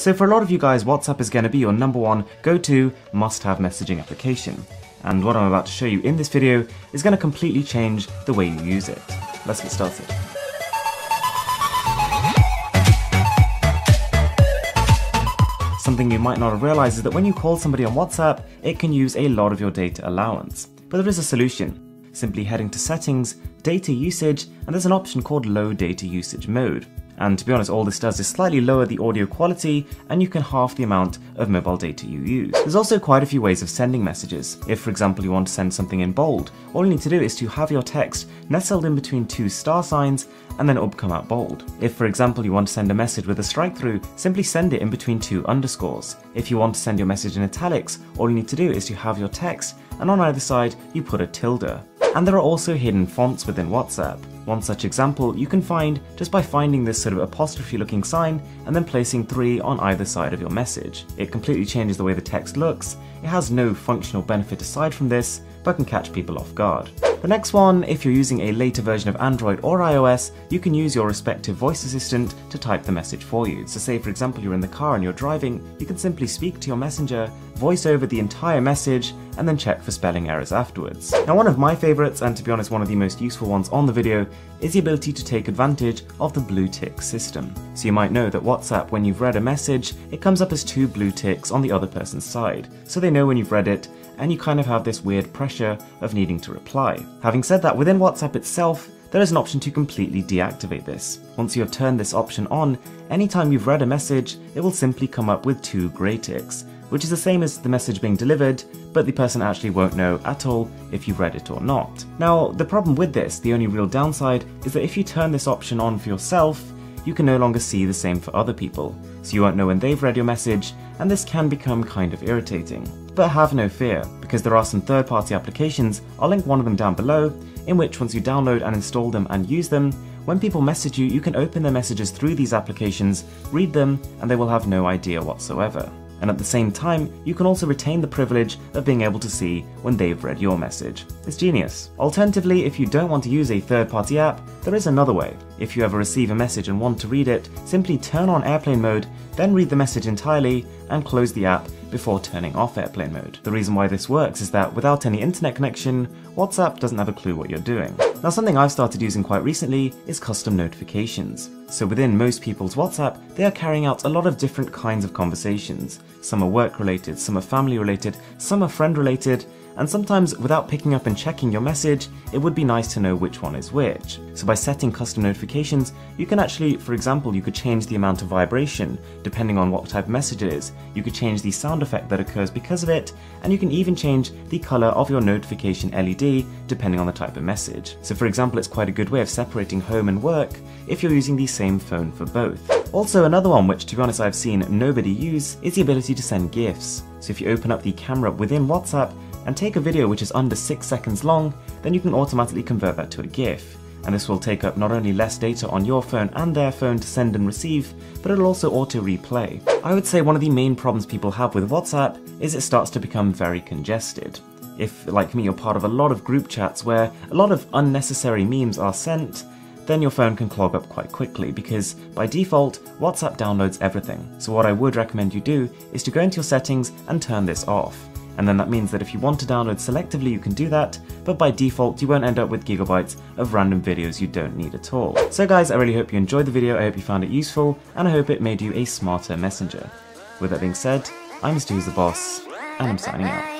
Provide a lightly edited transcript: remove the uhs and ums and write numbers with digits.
So for a lot of you guys, WhatsApp is going to be your number one go-to must-have messaging application. And what I'm about to show you in this video is going to completely change the way you use it. Let's get started. Something you might not have realized is that when you call somebody on WhatsApp, it can use a lot of your data allowance. But there is a solution. Simply heading to Settings, Data Usage, and there's an option called Low Data Usage Mode. And to be honest, all this does is slightly lower the audio quality, and you can halve the amount of mobile data you use. There's also quite a few ways of sending messages. If, for example, you want to send something in bold, all you need to do is to have your text nestled in between two star signs, and then it will come out bold. If, for example, you want to send a message with a strike through, simply send it in between two underscores. If you want to send your message in italics, all you need to do is to have your text, and on either side, you put a tilde. And there are also hidden fonts within WhatsApp. One such example you can find just by finding this sort of apostrophe looking sign and then placing 3 on either side of your message. It completely changes the way the text looks. It has no functional benefit aside from this, but can catch people off guard. The next one, if you're using a later version of Android or iOS, you can use your respective voice assistant to type the message for you. So say, for example, you're in the car and you're driving, you can simply speak to your messenger, voice over the entire message, and then check for spelling errors afterwards. Now, one of my favorites, and to be honest, one of the most useful ones on the video, is the ability to take advantage of the blue tick system. So you might know that WhatsApp, when you've read a message, it comes up as 2 blue ticks on the other person's side. So they know when you've read it, and you kind of have this weird pressure of needing to reply. Having said that, within WhatsApp itself, there is an option to completely deactivate this. Once you have turned this option on, anytime you've read a message, it will simply come up with 2 grey ticks, which is the same as the message being delivered, but the person actually won't know at all if you read it or not. Now, the problem with this, the only real downside, is that if you turn this option on for yourself, you can no longer see the same for other people, so you won't know when they've read your message, and this can become kind of irritating. But have no fear, because there are some third-party applications, I'll link one of them down below, in which once you download and install them and use them, when people message you, you can open their messages through these applications, read them, and they will have no idea whatsoever. And at the same time, you can also retain the privilege of being able to see when they've read your message. It's genius. Alternatively, if you don't want to use a third-party app, there is another way. If you ever receive a message and want to read it, simply turn on airplane mode, then read the message entirely, and close the app before turning off airplane mode. The reason why this works is that without any internet connection, WhatsApp doesn't have a clue what you're doing. Now, something I've started using quite recently is custom notifications. So within most people's WhatsApp, they are carrying out a lot of different kinds of conversations. Some are work-related, some are family-related, some are friend-related, and sometimes without picking up and checking your message, it would be nice to know which one is which. So by setting custom notifications, you can actually, for example, you could change the amount of vibration depending on what type of message it is. You could change the sound effect that occurs because of it, and you can even change the color of your notification LED depending on the type of message. So for example, it's quite a good way of separating home and work if you're using the same phone for both. Also, another one which, to be honest, I've seen nobody use is the ability to send GIFs. So if you open up the camera within WhatsApp and take a video which is under 6 seconds long, then you can automatically convert that to a GIF. And this will take up not only less data on your phone and their phone to send and receive, but it'll also auto-replay. I would say one of the main problems people have with WhatsApp is it starts to become very congested. If, like me, you're part of a lot of group chats where a lot of unnecessary memes are sent, then your phone can clog up quite quickly because, by default, WhatsApp downloads everything. So what I would recommend you do is to go into your settings and turn this off. And then that means that if you want to download selectively, you can do that, but by default, you won't end up with gigabytes of random videos you don't need at all. So guys, I really hope you enjoyed the video, I hope you found it useful, and I hope it made you a smarter messenger. With that being said, I'm Mrwhoistheboss, and I'm signing out.